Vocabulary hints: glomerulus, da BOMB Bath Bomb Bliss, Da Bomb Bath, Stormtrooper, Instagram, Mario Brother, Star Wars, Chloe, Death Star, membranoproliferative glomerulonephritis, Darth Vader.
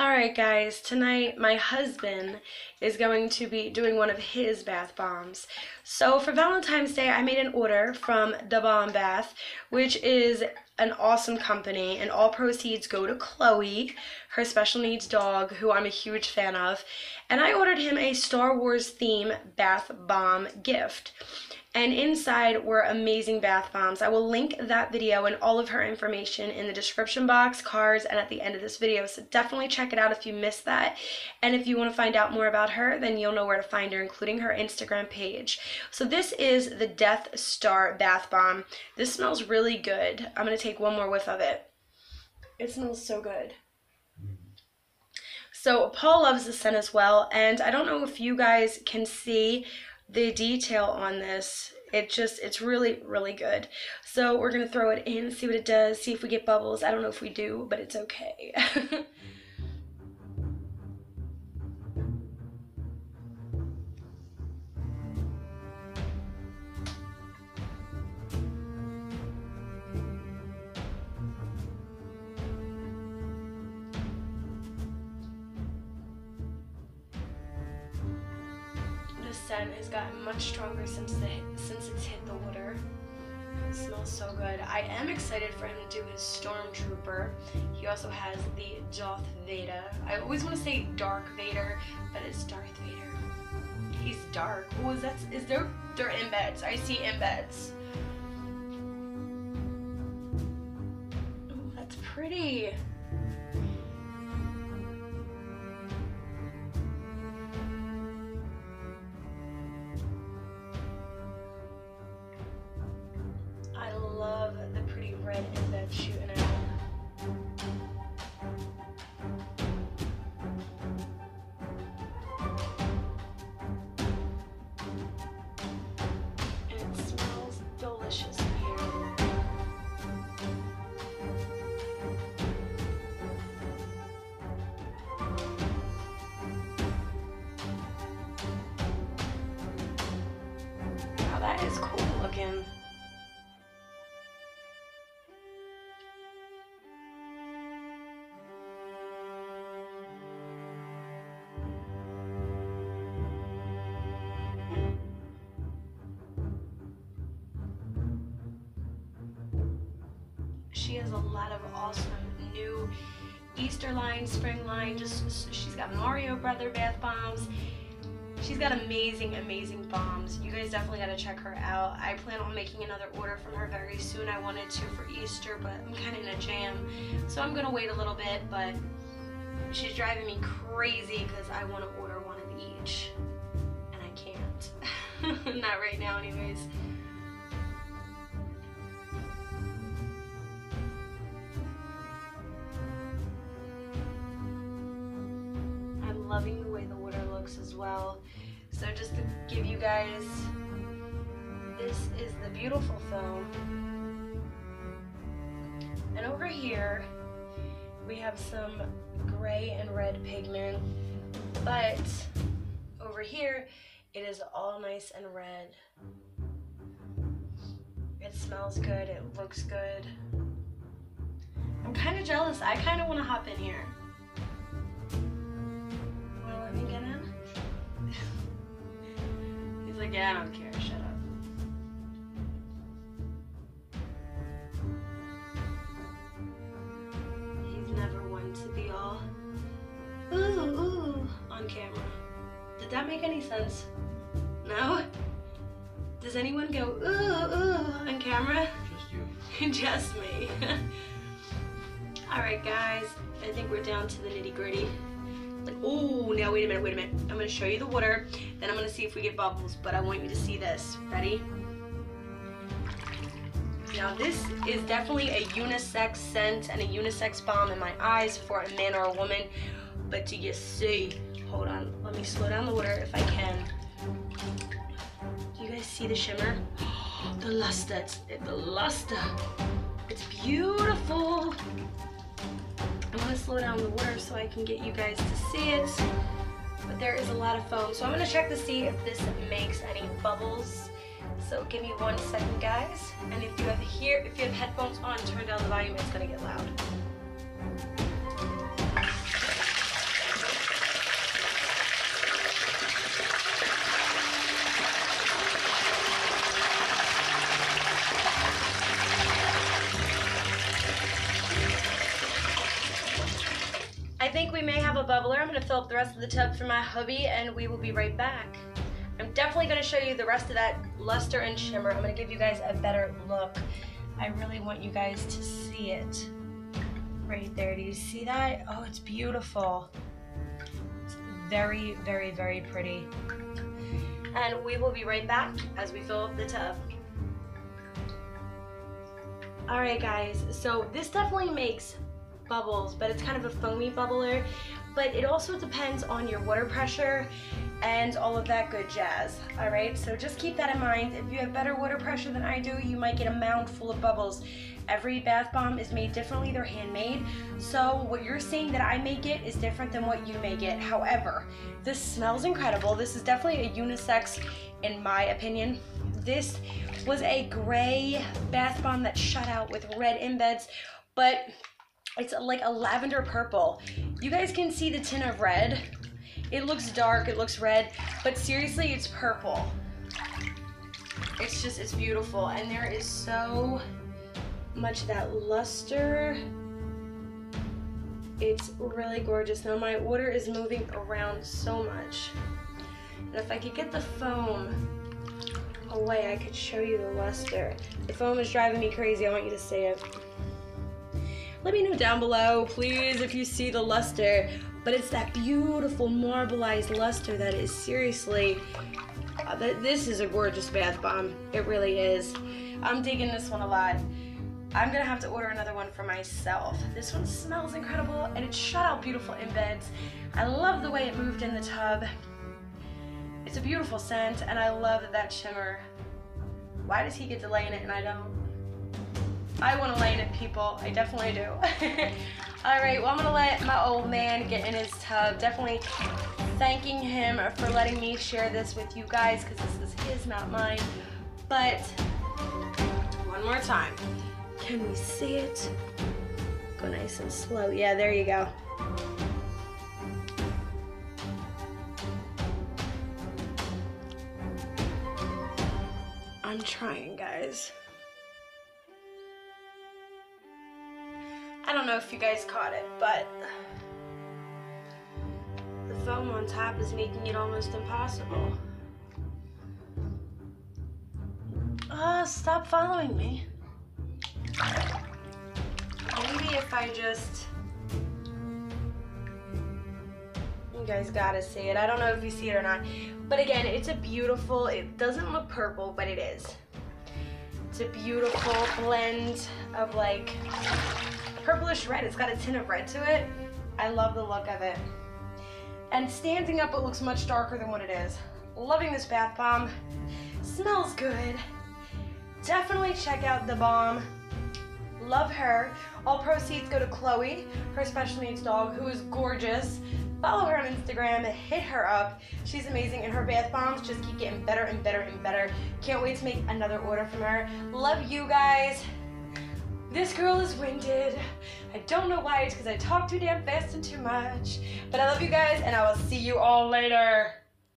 Alright guys, tonight my husband is going to be doing one of his bath bombs. So for Valentine's Day, I made an order from Da Bomb Bath, which is an awesome company, and all proceeds go to Chloe, her special needs dog, who I'm a huge fan of. And I ordered him a Star Wars theme bath bomb gift. And inside were amazing bath bombs. I will link that video and all of her information in the description box, cards, and at the end of this video. So definitely check it out if you missed that. And if you want to find out more about her, then you'll know where to find her, including her Instagram page. So this is the Death Star bath bomb. This smells really good. I'm going to take one more whiff of it. It smells so good. So Paul loves the scent as well. And I don't know if you guys can see the detail on this, it's really, really good. So we're gonna throw it in, see what it does, see if we get bubbles. I don't know if we do, but it's okay. The scent has gotten much stronger since it's hit the water. It smells so good. I am excited for him to do his Stormtrooper. He also has the Darth Vader. I always want to say Dark Vader, but it's Darth Vader. He's dark. Oh, is there embeds? I see embeds. Oh, that's pretty. Red and then shooting it out. And it smells delicious in here. Wow, that is cool looking. She has a lot of awesome new Easter line, spring line, she's got Mario Brother bath bombs. She's got amazing, amazing bombs. You guys definitely gotta check her out. I plan on making another order from her very soon. I wanted to for Easter, but I'm kinda in a jam. So I'm gonna wait a little bit, but she's driving me crazy because I wanna order one of each. And I can't. Not right now anyways. Loving the way the water looks as well. So just to give you guys, this is the beautiful foam. And over here, we have some gray and red pigment, but over here, it is all nice and red. It smells good, it looks good. I'm kind of jealous. I kind of want to hop in here. Let me get in? He's like, yeah, I don't care, shut up. He's never one to be all, ooh, ooh, on camera. Did that make any sense? No? Does anyone go, ooh, ooh, on camera? Just you. Just me. Alright guys, I think we're down to the nitty gritty. Like, oh, now wait a minute. I'm going to show you the water, then I'm going to see if we get bubbles, but I want you to see this. Ready? Now this is definitely a unisex scent and a unisex bomb in my eyes for a man or a woman, but do you see? Hold on, let me slow down the water if I can. Do you guys see the shimmer? The luster, the luster. It's beautiful. I'm going to slow down the water so I can get you guys to see it, but there is a lot of foam, so I'm going to check to see if this makes any bubbles. So give me 1 second, guys, and if you have headphones on, turn down the volume, it's going to get loud. think we may have a bubbler. I'm going to fill up the rest of the tub for my hubby, and we will be right back. I'm definitely going to show you the rest of that luster and shimmer. I'm going to give you guys a better look. I really want you guys to see it. Right there, do you see that? Oh, it's beautiful. It's very, very, very pretty. And we will be right back as we fill up the tub. Alright guys, so this definitely makes bubbles, but it's kind of a foamy bubbler, but it also depends on your water pressure and all of that good jazz. Alright, so just keep that in mind. If you have better water pressure than I do, you might get a mound full of bubbles. Every bath bomb is made differently, they're handmade, so what you're seeing that I make it is different than what you make it. However, this smells incredible. This is definitely a unisex in my opinion. This was a gray bath bomb that shut out with red embeds, but it's like a lavender purple. You guys can see the tint of red. It looks dark, it looks red, but seriously, it's purple. It's just, it's beautiful, and there is so much of that luster. It's really gorgeous. Now my water is moving around so much. And if I could get the foam away, I could show you the luster. The foam is driving me crazy. I want you to see it. Let me know down below, please, if you see the luster. But it's that beautiful marbleized luster that is seriously, this is a gorgeous bath bomb. It really is. I'm digging this one a lot. I'm gonna have to order another one for myself. This one smells incredible, and it shut out beautiful embeds. I love the way it moved in the tub. It's a beautiful scent, and I love that shimmer. Why does he get to lay in it and I don't? I want to lay in it, people. I definitely do. All right, well, I'm gonna let my old man get in his tub. Definitely thanking him for letting me share this with you guys, because this is his, not mine. But one more time. Can we see it? Go nice and slow. Yeah, there you go. I'm trying, guys. I don't know if you guys caught it, but the foam on top is making it almost impossible. Stop following me. Maybe if I just, you guys gotta see it. I don't know if you see it or not, but again, it's a beautiful, it doesn't look purple, but it is. It's a beautiful blend of like purplish red. It's got a tint of red to it. I love the look of it. And standing up, it looks much darker than what it is. Loving this bath bomb. Smells good. Definitely check out Da Bomb. Love her. All proceeds go to Chloe, her special needs dog, who is gorgeous. Follow her on Instagram, hit her up. She's amazing, and her bath bombs just keep getting better and better and better. Can't wait to make another order from her. Love you guys. This girl is winded. I don't know why, it's because I talk too damn fast and too much. But I love you guys, and I will see you all later.